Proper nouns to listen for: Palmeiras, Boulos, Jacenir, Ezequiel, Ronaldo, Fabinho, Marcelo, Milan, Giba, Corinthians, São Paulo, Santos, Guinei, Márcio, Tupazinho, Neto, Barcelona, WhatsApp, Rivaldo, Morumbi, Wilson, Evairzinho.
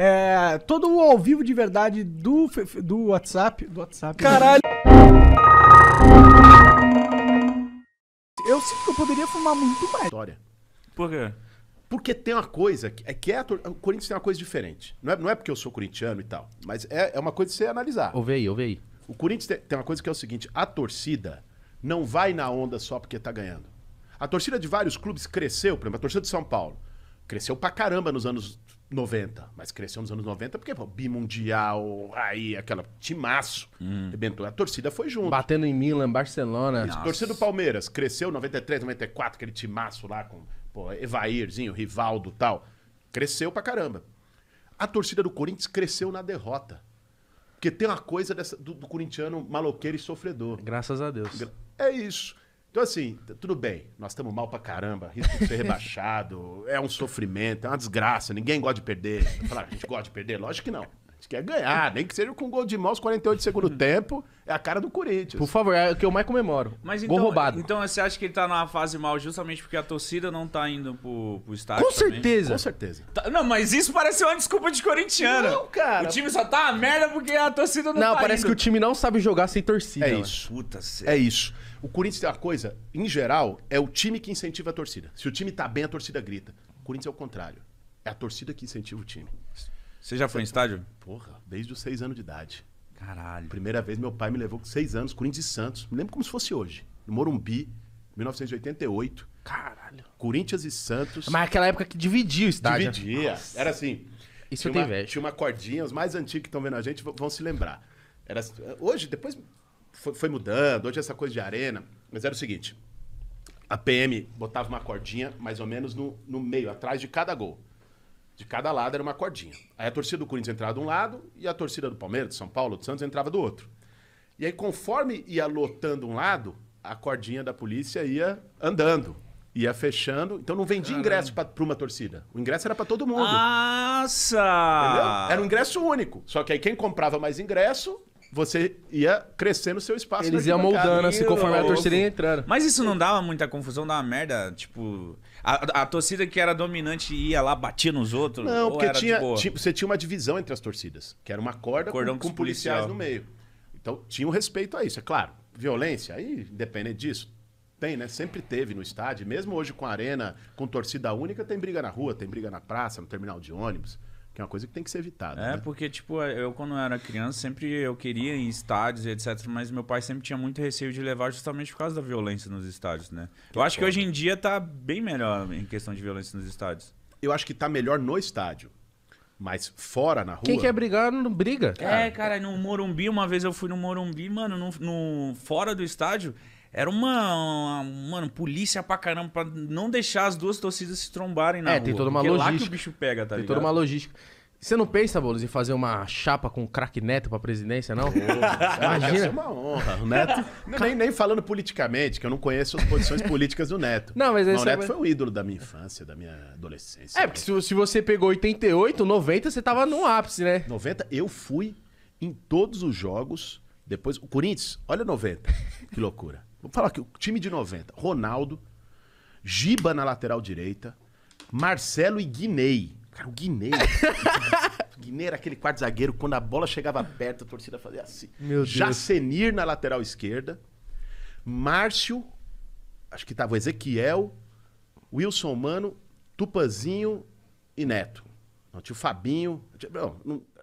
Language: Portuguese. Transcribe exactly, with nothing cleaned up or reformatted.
É, todo o ao vivo de verdade do, do WhatsApp. Do WhatsApp. Caralho! Eu sinto que eu poderia fumar muito mais. História. Por quê? Porque tem uma coisa, que é que é, o Corinthians tem uma coisa diferente. Não é, não é porque eu sou corintiano e tal, mas é, é uma coisa de você analisar. Ouve aí, ouve aí. O Corinthians tem, tem uma coisa que é o seguinte, a torcida não vai na onda só porque tá ganhando. A torcida de vários clubes cresceu, por exemplo, a torcida de São Paulo. Cresceu pra caramba nos anos noventa, mas cresceu nos anos noventa porque, pô, bimundial, aí, aquela timaço. Hum. A torcida foi junto. Batendo em Milan, Barcelona. Isso, a torcida do Palmeiras cresceu em noventa e três, noventa e quatro, aquele timaço lá com... Pô, Evairzinho, Rivaldo e tal. Cresceu pra caramba. A torcida do Corinthians cresceu na derrota. Porque tem uma coisa dessa, do, do corintiano maloqueiro e sofredor. Graças a Deus. É isso. Então assim, tudo bem. Nós estamos mal pra caramba. Risco de ser rebaixado. É um sofrimento, é uma desgraça. Ninguém gosta de perder. Falar, a gente gosta de perder? Lógico que não. A gente quer ganhar, nem que seja com gol de mão aos quarenta e oito do segundo tempo, é a cara do Corinthians. Por favor, é o que eu mais comemoro. Mas então, gol roubado. Então você acha que ele tá numa fase mal justamente porque a torcida não tá indo pro, pro estádio? Com também? Certeza. Com certeza. Tá, não, mas isso parece uma desculpa de corintiano. Não, cara. O time só tá a merda porque a torcida não, não tá. Não, parece indo. Que o time não sabe jogar sem torcida. É isso. Puta é isso. O Corinthians tem uma coisa, em geral, é o time que incentiva a torcida. Se o time tá bem, a torcida grita. O Corinthians é o contrário. É a torcida que incentiva o time. Você já foi em estádio? Porra, desde os seis anos de idade. Caralho. Primeira vez meu pai me levou com seis anos, Corinthians e Santos. Me lembro como se fosse hoje. No Morumbi, mil novecentos e oitenta e oito. Caralho. Corinthians e Santos. Mas aquela época que dividia o estádio. Dividia. Nossa. Era assim. Isso eu tenho inveja. Tinha uma cordinha, os mais antigos que estão vendo a gente vão se lembrar. Era, hoje, depois foi, foi mudando, hoje essa coisa de arena. Mas era o seguinte, a P M botava uma cordinha mais ou menos no, no meio, atrás de cada gol. De cada lado era uma cordinha. Aí a torcida do Corinthians entrava de um lado e a torcida do Palmeiras, do São Paulo, do Santos entrava do outro. E aí conforme ia lotando um lado, a cordinha da polícia ia andando, ia fechando. Então não vendia Caramba. ingresso pra, pra uma torcida. O ingresso era pra todo mundo. Nossa! Entendeu? Era um ingresso único. Só que aí quem comprava mais ingresso... Você ia crescendo o seu espaço. Eles iam moldando, assim, conforme a torcida ia entrando. Mas isso não dava muita confusão, dava merda? Tipo, a, a torcida que era dominante ia lá, batia nos outros? Não, porque era, tinha, tipo... você tinha uma divisão entre as torcidas, que era uma corda com, com, com policiais no meio. Então tinha um respeito a isso, é claro. Violência, aí independente disso, tem, né? Sempre teve no estádio, mesmo hoje com a arena, com torcida única, tem briga na rua, tem briga na praça, no terminal de ônibus. É uma coisa que tem que ser evitada. É, né? Porque, tipo, eu quando eu era criança, sempre eu queria ir em estádios e etcétera. Mas meu pai sempre tinha muito receio de levar justamente por causa da violência nos estádios, né? Que eu acho foda. Que hoje em dia tá bem melhor em questão de violência nos estádios. Eu acho que tá melhor no estádio. Mas fora, na rua... Quem quer brigar, não briga. Cara. É, cara, no Morumbi, uma vez eu fui no Morumbi, mano, no, no, fora do estádio... Era uma, uma, mano, polícia pra caramba, pra não deixar as duas torcidas se trombarem na é, rua. É, tem toda uma logística. É lá que o bicho pega, tá tem ligado? Tem toda uma logística. Você não pensa, Boulos, em fazer uma chapa com o craque Neto pra presidência, não? Pô, imagina. É uma honra. O Neto, nem, nem falando politicamente, que eu não conheço as posições políticas do Neto. Não, mas, mas o Neto é... foi um ídolo da minha infância, da minha adolescência. É, porque se, se você pegou oitenta e oito, noventa, você tava no ápice, né? noventa, eu fui em todos os jogos. Depois, o Corinthians, olha noventa, que loucura. Vou falar aqui, o time de noventa. Ronaldo, Giba na lateral direita, Marcelo e Guinei. Cara, o Guinei. O Guinei era aquele quarto zagueiro, quando a bola chegava perto, a torcida fazia assim. Meu Deus. Jacenir na lateral esquerda, Márcio, acho que tava o Ezequiel, Wilson, mano, Tupazinho e Neto. Não, tinha o Fabinho. Não, não,